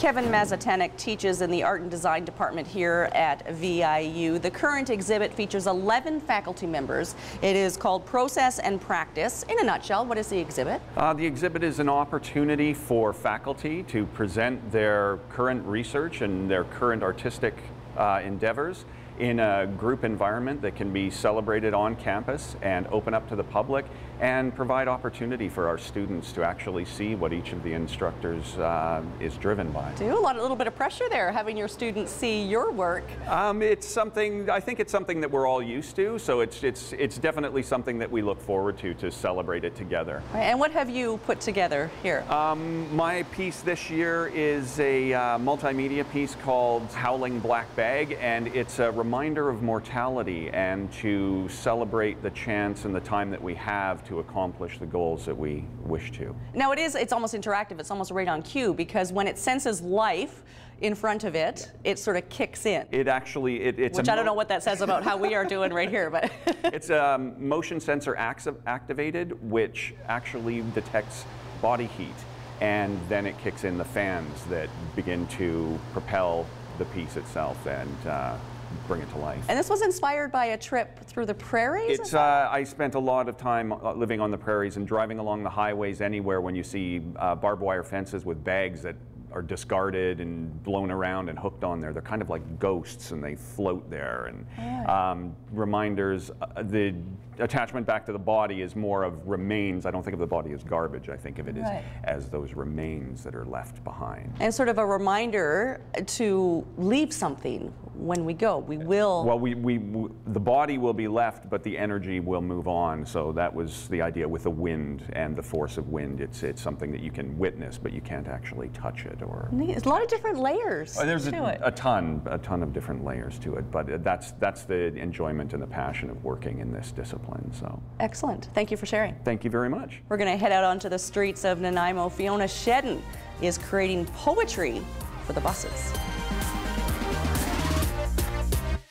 Kevin Mazatenek teaches in the Art and Design Department here at VIU. The current exhibit features 11 faculty members. It is called Process and Practice. In a nutshell, what is the exhibit? The exhibit is an opportunity for faculty to present their current research and their current artistic endeavors in a group environment that can be celebrated on campus and open up to the public and provide opportunity for our students to actually see what each of the instructors is driven by. Do a little bit of pressure there, having your students see your work. It's something, I think it's something that we're all used to, so it's definitely something that we look forward to celebrate it together. And what have you put together here? My piece this year is a multimedia piece called Howling Black Bag, and it's a reminder of mortality and to celebrate the chance and the time that we have to accomplish the goals that we wish to. Now it's almost interactive, it's almost right on cue, because when it senses life in front of it, it sort of kicks in. It actually, it's which I don't know what that says about how we are doing right here, but it's a motion sensor activated, which actually detects body heat, and then it kicks in the fans that begin to propel the piece itself and bring it to life. And this was inspired by a trip through the prairies? It's, I spent a lot of time living on the prairies and driving along the highways anywhere when you see barbed wire fences with bags that are discarded and blown around and hooked on there. They're kind of like ghosts and they float there. And yeah. Reminders, the attachment back to the body is more of remains. I don't think of the body as garbage. I think of it as those remains that are left behind. And sort of a reminder to leave something when we go. We will. Well, the body will be left, but the energy will move on. So that was the idea with the wind and the force of wind. It's something that you can witness, but you can't actually touch it. There's a lot of different layers to it. A ton of different layers to it, but that's the enjoyment and the passion of working in this discipline. So excellent. Thank you for sharing. Thank you very much. We're going to head out onto the streets of Nanaimo. Fiona Shedden is creating poetry for the buses.